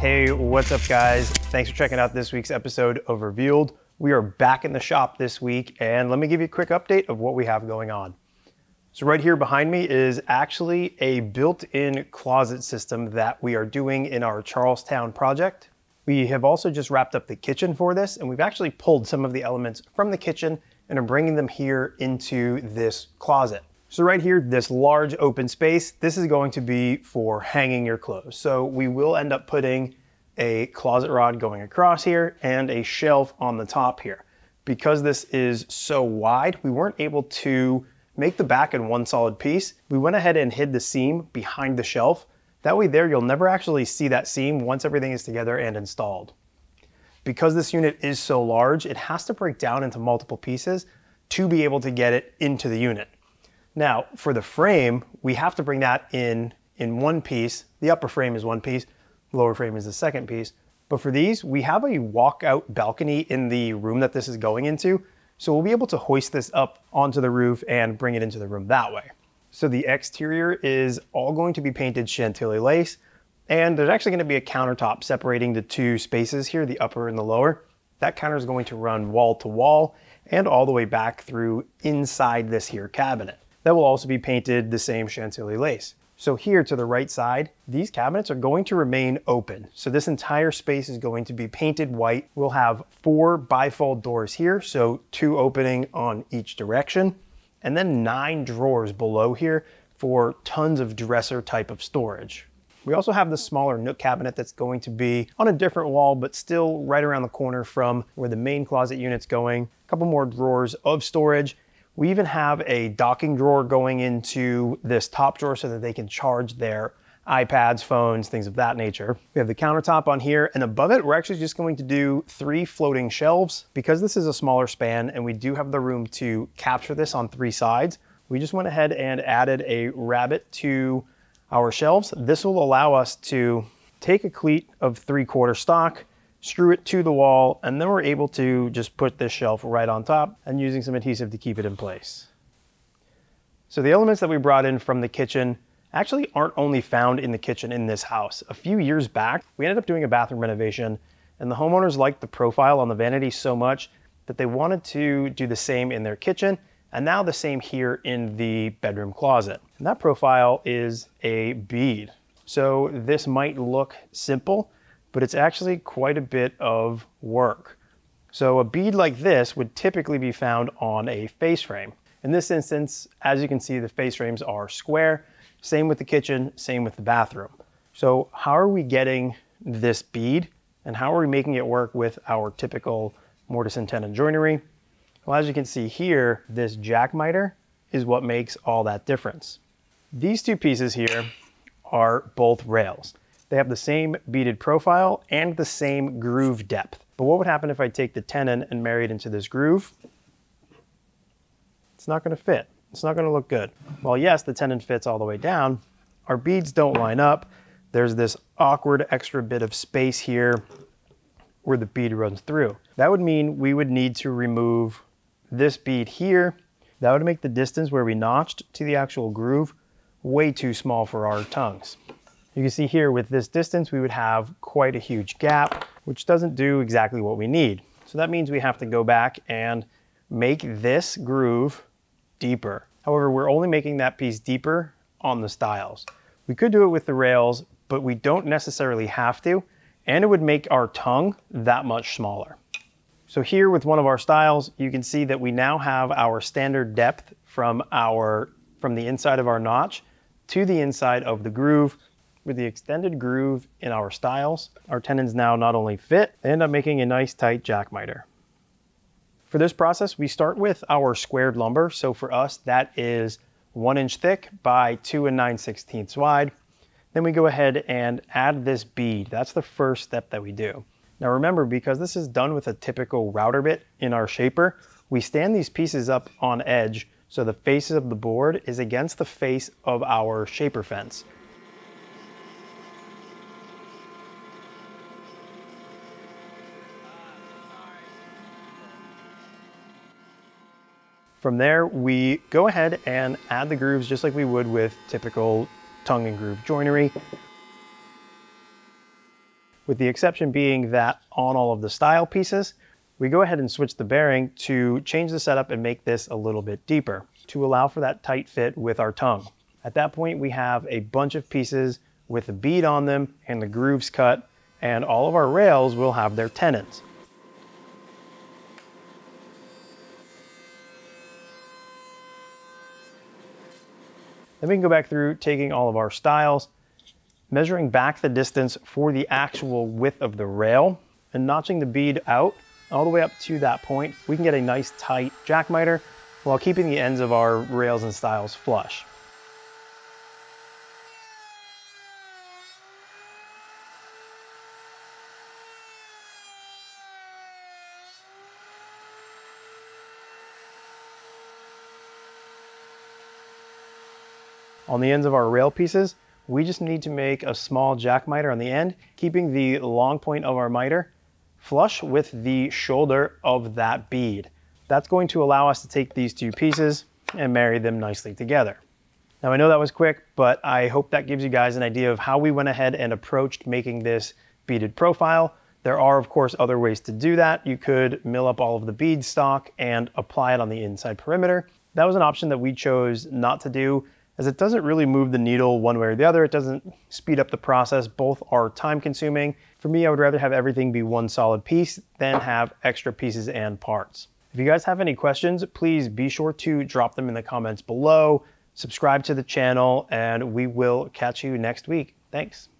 Hey, what's up guys? Thanks for checking out this week's episode of Revealed. We are back in the shop this week and let me give you a quick update of what we have going on. So right here behind me is actually a built-in closet system that we are doing in our Charlestown project. We have also just wrapped up the kitchen for this, and we've actually pulled some of the elements from the kitchen and are bringing them here into this closet. So right here, this large open space, this is going to be for hanging your clothes. So we will end up putting a closet rod going across here and a shelf on the top here. Because this is so wide, we weren't able to make the back in one solid piece. We went ahead and hid the seam behind the shelf. That way there, you'll never actually see that seam once everything is together and installed. Because this unit is so large, it has to break down into multiple pieces to be able to get it into the unit. Now, for the frame, we have to bring that in one piece. The upper frame is one piece, lower frame is the second piece. But for these, we have a walkout balcony in the room that this is going into, so we'll be able to hoist this up onto the roof and bring it into the room that way. So the exterior is all going to be painted Chantilly lace, and there's actually gonna be a countertop separating the two spaces here, the upper and the lower. That counter is going to run wall to wall and all the way back through inside this here cabinet. That will also be painted the same Chantilly lace. So here to the right side, these cabinets are going to remain open. So this entire space is going to be painted white. We'll have 4 bifold doors here, so 2 opening on each direction, and then 9 drawers below here for tons of dresser type of storage. We also have the smaller nook cabinet that's going to be on a different wall, but still right around the corner from where the main closet unit's going. A couple more drawers of storage. We even have a docking drawer going into this top drawer so that they can charge their iPads, phones, things of that nature. We have the countertop on here, and above it, we're actually just going to do 3 floating shelves. Because this is a smaller span and we do have the room to capture this on 3 sides, we just went ahead and added a rabbet to our shelves. This will allow us to take a cleat of 3/4 stock, screw it to the wall, and then we're able to just put this shelf right on top and using some adhesive to keep it in place. So the elements that we brought in from the kitchen actually aren't only found in the kitchen in this house. A few years back, we ended up doing a bathroom renovation, and the homeowners liked the profile on the vanity so much that they wanted to do the same in their kitchen, and now the same here in the bedroom closet. And that profile is a bead. So this might look simple, but it's actually quite a bit of work. So a bead like this would typically be found on a face frame. In this instance, as you can see, the face frames are square. Same with the kitchen, same with the bathroom. So how are we getting this bead and how are we making it work with our typical mortise and tenon joinery? Well, as you can see here, this Jack Miter is what makes all that difference. These 2 pieces here are both rails. They have the same beaded profile and the same groove depth. But what would happen if I take the tenon and marry it into this groove? It's not gonna fit. It's not gonna look good. While yes, the tenon fits all the way down, our beads don't line up. There's this awkward extra bit of space here where the bead runs through. That would mean we would need to remove this bead here. That would make the distance where we notched to the actual groove way too small for our tongues. You can see here with this distance, we would have quite a huge gap, which doesn't do exactly what we need. So that means we have to go back and make this groove deeper. However, we're only making that piece deeper on the stiles. We could do it with the rails, but we don't necessarily have to, and it would make our tongue that much smaller. So here with one of our stiles, you can see that we now have our standard depth from the inside of our notch to the inside of the groove. With the extended groove in our stiles, our tenons now not only fit, they end up making a nice tight Jack Miter. For this process, we start with our squared lumber. So for us, that is 1 inch thick by 2 9/16 wide. Then we go ahead and add this bead. That's the first step that we do. Now remember, because this is done with a typical router bit in our shaper, we stand these pieces up on edge so the face of the board is against the face of our shaper fence. From there, we go ahead and add the grooves just like we would with typical tongue and groove joinery. with the exception being that on all of the style pieces, we go ahead and switch the bearing to change the setup and make this a little bit deeper to allow for that tight fit with our tongue. At that point, we have a bunch of pieces with a bead on them and the grooves cut, and all of our rails will have their tenons. Then we can go back through, taking all of our styles, measuring back the distance for the actual width of the rail, and notching the bead out all the way up to that point. We can get a nice tight jack miter while keeping the ends of our rails and styles flush. On the ends of our rail pieces, we just need to make a small jack miter on the end, keeping the long point of our miter flush with the shoulder of that bead. That's going to allow us to take these two pieces and marry them nicely together. Now I know that was quick, but I hope that gives you guys an idea of how we went ahead and approached making this beaded profile. There are of course other ways to do that. You could mill up all of the bead stock and apply it on the inside perimeter. That was an option that we chose not to do, as it doesn't really move the needle one way or the other. It doesn't speed up the process. Both are time consuming. For me, I would rather have everything be one solid piece than have extra pieces and parts. If you guys have any questions, please be sure to drop them in the comments below. Subscribe to the channel, and we will catch you next week. Thanks.